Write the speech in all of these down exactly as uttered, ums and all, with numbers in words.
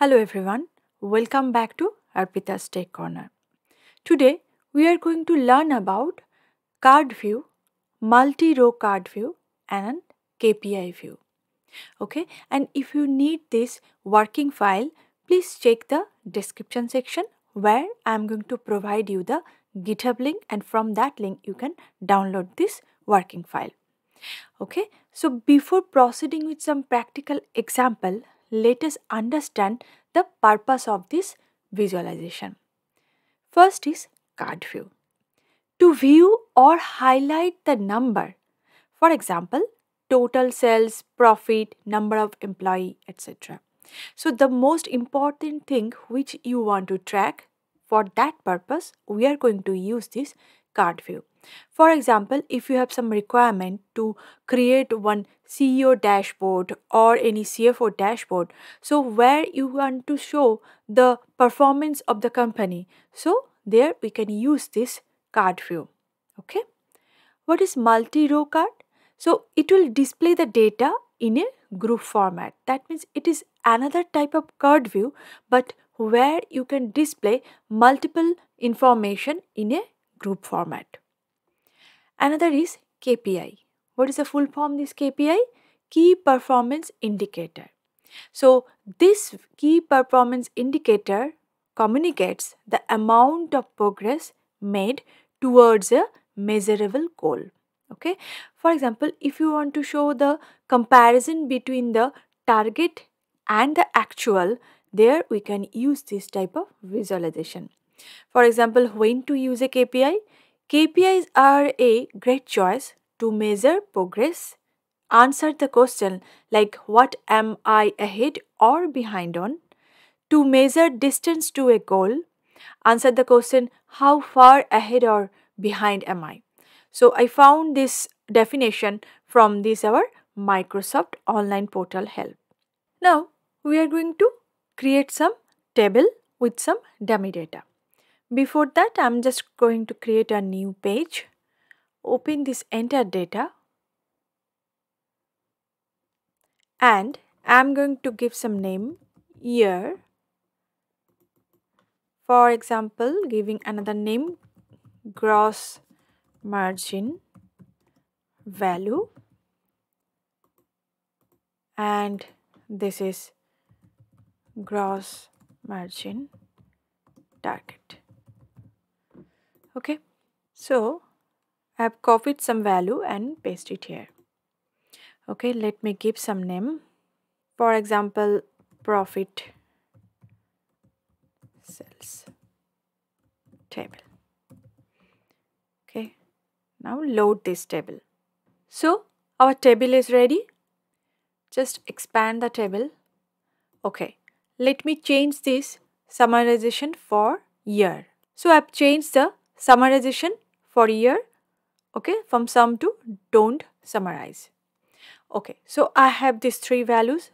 Hello everyone, welcome back to Arpita's Tech Corner. Today we are going to learn about card view, multi-row card view and K P I view. Okay, and if you need this working file, please check the description section where I am going to provide you the GitHub link, and from that link you can download this working file. Okay, so before proceeding with some practical example, let us understand the purpose of this visualization. First is card view. To view or highlight the number, for example, total sales, profit, number of employee, et cetera. So the most important thing which you want to track, for that purpose, we are going to use this card view. For example, if you have some requirement to create one C E O dashboard or any C F O dashboard, so where you want to show the performance of the company, so there we can use this card view. Okay, what is multi-row card? So it will display the data in a group format. That means it is another type of card view, but where you can display multiple information in a group format. Another is K P I. What is the full form of this K P I? Key Performance Indicator. So this Key Performance Indicator communicates the amount of progress made towards a measurable goal. Okay. For example, if you want to show the comparison between the target and the actual, there we can use this type of visualization. For example, when to use a K P I? K P Is are a great choice to measure progress, answer the question like what am I ahead or behind on, to measure distance to a goal, answer the question how far ahead or behind am I. So I found this definition from this our Microsoft online portal help. Now we are going to create some table with some dummy data. Before that, I'm just going to create a new page, open this entire data, and I'm going to give some name year. For example, giving another name, gross margin value, and this is gross margin target. Okay, so I have copied some value and paste it here. Okay, let me give some name. For example, profit sales table. Okay, now load this table. So our table is ready. Just expand the table. Okay, let me change this summarization for year. So I have changed the summarization for year, okay, from sum to don't summarize. Okay, so I have these three values.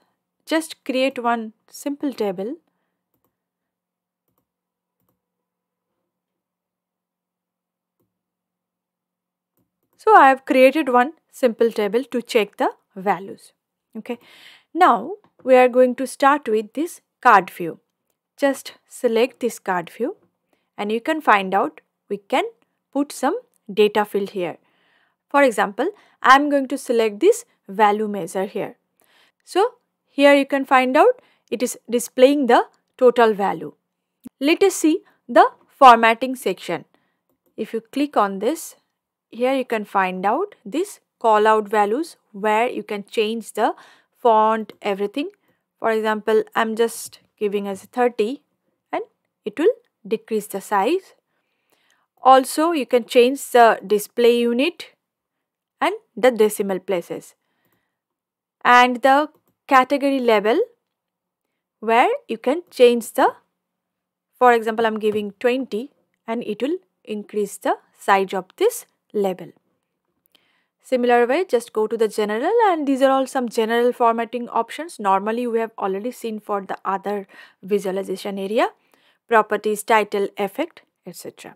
Just create one simple table. So I have created one simple table to check the values. Okay, now we are going to start with this card view. Just select this card view and you can find out we can put some data field here. For example, I am going to select this value measure here. So here you can find out it is displaying the total value. Let us see the formatting section. If you click on this, here you can find out this call out values where you can change the font, everything. For example, I am just giving as thirty and it will decrease the size. Also, you can change the display unit and the decimal places, and the category level where you can change the, for example, I'm giving twenty and it will increase the size of this label. Similar way, just go to the general, and these are all some general formatting options normally we have already seen for the other visualization area. Properties, title, effect, et cetera.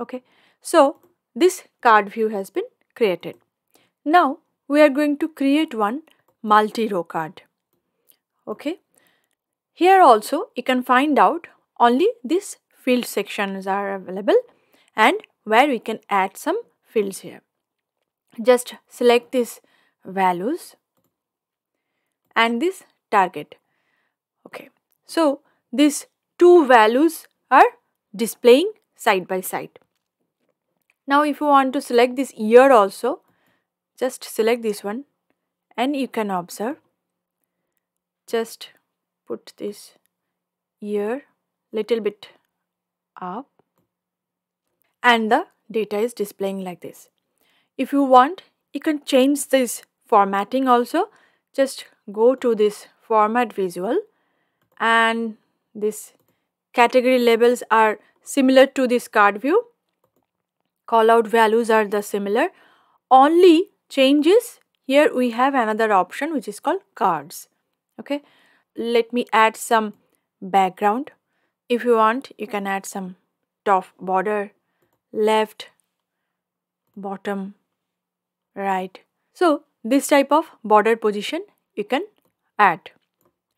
Okay, so this card view has been created. Now we are going to create one multi-row card. Okay, Here also you can find out only these field sections are available and where we can add some fields here. Just select these values and this target. Okay, so these two values are displaying side by side. Now if you want to select this year also, just select this one and you can observe. Just put this year little bit up and the data is displaying like this. If you want, you can change this formatting also. Just go to this format visual and this category labels are similar to this card view. Callout values are the similar. Only changes here we have another option which is called cards. Okay, let me add some background. If you want, you can add some top border, left, bottom, right. So this type of border position you can add.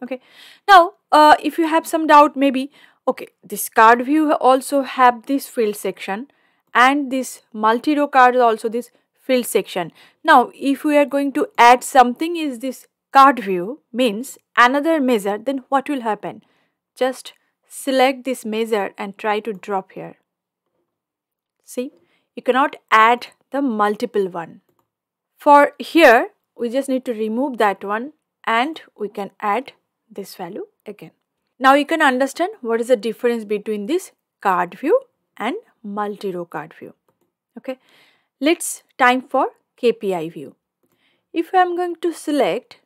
Okay, now uh, if you have some doubt, maybe okay, this card view also have this field section and this multi-row card also this field section. Now if we are going to add something is this card view means another measure, then what will happen? Just select this measure and try to drop here. See, you cannot add the multiple one. For here we just need to remove that one and we can add this value again. Now you can understand what is the difference between this card view and multi-row card view. Okay, let's time for K P I view. If I am going to select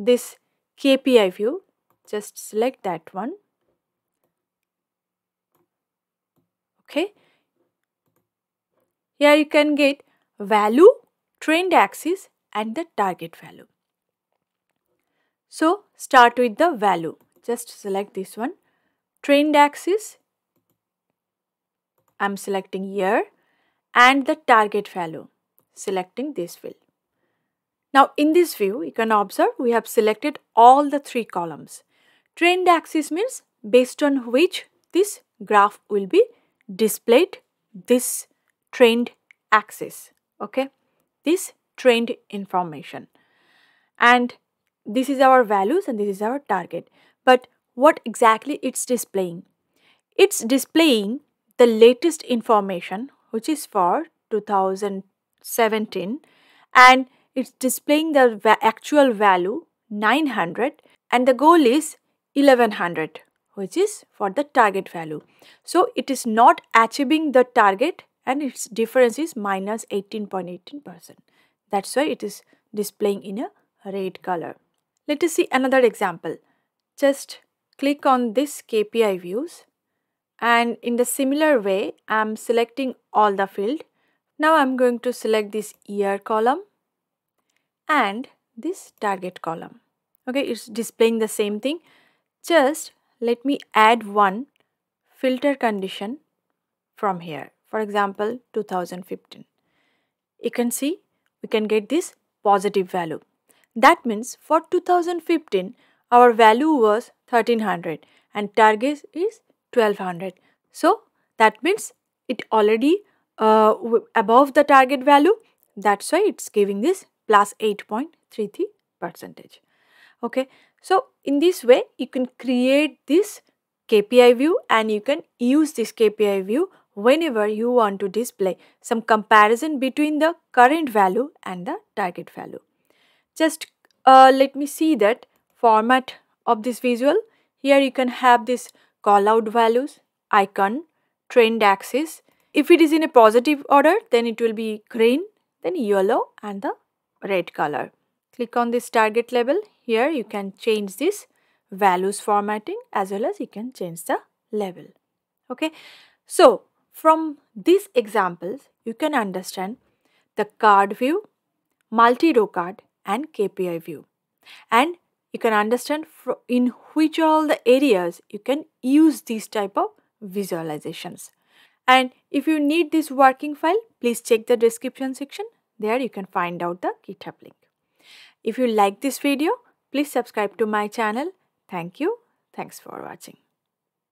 this K P I view, just select that one. Okay, here you can get value, trend axis and the target value. So start with the value. Just select this one, trend axis, I'm selecting year, and the target value, selecting this field. Now in this view you can observe we have selected all the three columns. Trend axis means based on which this graph will be displayed, this trend axis, okay, this trend information, and this is our values and this is our target. But what exactly it's displaying? It's displaying the latest information which is for two thousand seventeen, and it's displaying the va actual value nine hundred and the goal is eleven hundred which is for the target value. So it is not achieving the target and its difference is minus eighteen point one eight percent. That's why it is displaying in a red color. Let us see another example. Just click on this K P I views and in the similar way I'm selecting all the field. Now I'm going to select this year column and this target column. Okay, it's displaying the same thing. Just let me add one filter condition from here. For example, two thousand fifteen. You can see we can get this positive value. That means for two thousand fifteen our value was thirteen hundred and target is twelve hundred. So that means it already uh, above the target value. That's why it's giving this plus eight point three three percent. Okay, so in this way you can create this K P I view and you can use this K P I view whenever you want to display some comparison between the current value and the target value. Just uh, let me see that format of this visual. Here you can have this callout values, icon, trend axis. If it is in a positive order, then it will be green, then yellow and the red color. Click on this target label. Here you can change this values formatting as well as you can change the label. Okay, so from these examples you can understand the card view, multi-row card and K P I view, and you can understand in which all the areas you can use these type of visualizations. And if you need this working file, please check the description section. There you can find out the GitHub link. If you like this video, please subscribe to my channel. Thank you. Thanks for watching.